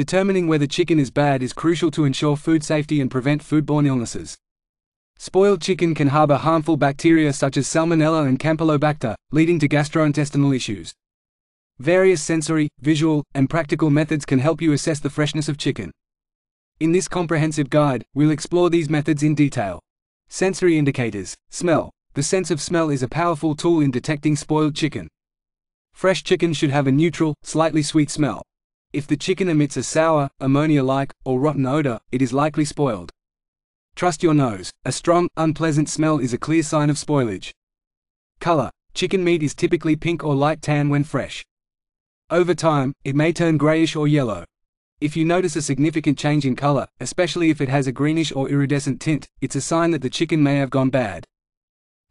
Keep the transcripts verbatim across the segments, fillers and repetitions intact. Determining whether chicken is bad is crucial to ensure food safety and prevent foodborne illnesses. Spoiled chicken can harbor harmful bacteria such as Salmonella and Campylobacter, leading to gastrointestinal issues. Various sensory, visual, and practical methods can help you assess the freshness of chicken. In this comprehensive guide, we'll explore these methods in detail. Sensory indicators. Smell. The sense of smell is a powerful tool in detecting spoiled chicken. Fresh chicken should have a neutral, slightly sweet smell. If the chicken emits a sour, ammonia-like, or rotten odor, it is likely spoiled. Trust your nose. A strong, unpleasant smell is a clear sign of spoilage. Color. Chicken meat is typically pink or light tan when fresh. Over time, it may turn grayish or yellow. If you notice a significant change in color, especially if it has a greenish or iridescent tint, it's a sign that the chicken may have gone bad.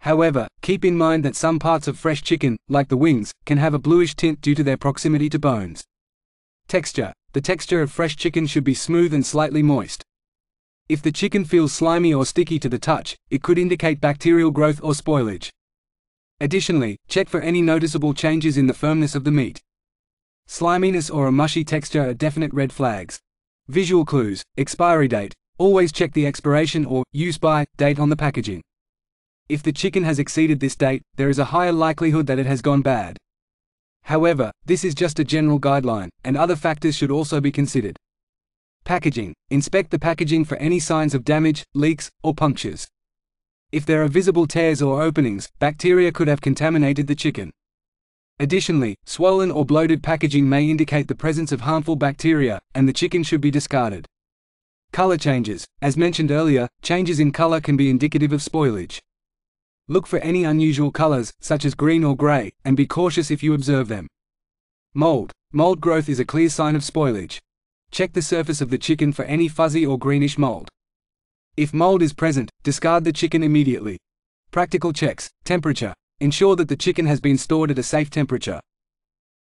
However, keep in mind that some parts of fresh chicken, like the wings, can have a bluish tint due to their proximity to bones. Texture. The texture of fresh chicken should be smooth and slightly moist. If the chicken feels slimy or sticky to the touch, it could indicate bacterial growth or spoilage. Additionally, check for any noticeable changes in the firmness of the meat. Sliminess or a mushy texture are definite red flags. Visual clues. Expiry date. Always check the expiration or use by date on the packaging. If the chicken has exceeded this date, there is a higher likelihood that it has gone bad. However, this is just a general guideline, and other factors should also be considered. Packaging. Inspect the packaging for any signs of damage, leaks, or punctures. If there are visible tears or openings, bacteria could have contaminated the chicken. Additionally, swollen or bloated packaging may indicate the presence of harmful bacteria, and the chicken should be discarded. Color changes. As mentioned earlier, changes in color can be indicative of spoilage. Look for any unusual colors, such as green or gray, and be cautious if you observe them. Mold. Mold growth is a clear sign of spoilage. Check the surface of the chicken for any fuzzy or greenish mold. If mold is present, discard the chicken immediately. Practical checks. Temperature. Ensure that the chicken has been stored at a safe temperature.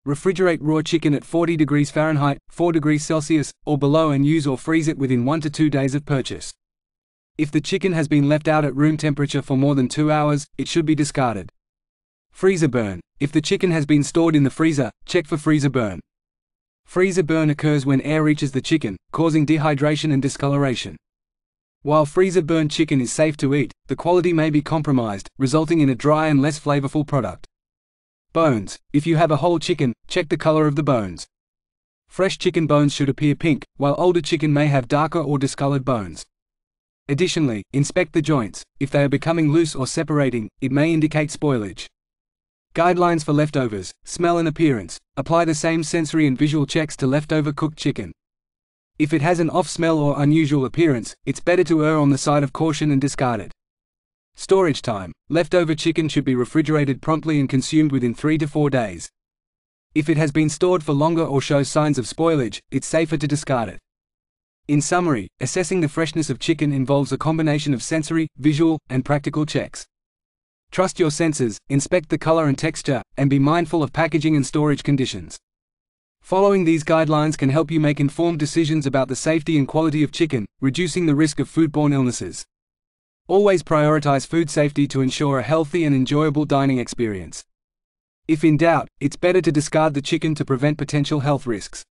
Refrigerate raw chicken at forty degrees Fahrenheit, four degrees Celsius, or below and use or freeze it within one to two days of purchase. If the chicken has been left out at room temperature for more than two hours, it should be discarded. Freezer burn. If the chicken has been stored in the freezer, check for freezer burn. Freezer burn occurs when air reaches the chicken, causing dehydration and discoloration. While freezer burn chicken is safe to eat, the quality may be compromised, resulting in a dry and less flavorful product. Bones. If you have a whole chicken, check the color of the bones. Fresh chicken bones should appear pink, while older chicken may have darker or discolored bones. Additionally, inspect the joints. If they are becoming loose or separating, it may indicate spoilage. Guidelines for leftovers. Smell and appearance. Apply the same sensory and visual checks to leftover cooked chicken. If it has an off smell or unusual appearance, it's better to err on the side of caution and discard it. Storage time. Leftover chicken should be refrigerated promptly and consumed within three to four days. If it has been stored for longer or shows signs of spoilage, it's safer to discard it. In summary, assessing the freshness of chicken involves a combination of sensory, visual, and practical checks. Trust your senses, inspect the color and texture, and be mindful of packaging and storage conditions. Following these guidelines can help you make informed decisions about the safety and quality of chicken, reducing the risk of foodborne illnesses. Always prioritize food safety to ensure a healthy and enjoyable dining experience. If in doubt, it's better to discard the chicken to prevent potential health risks.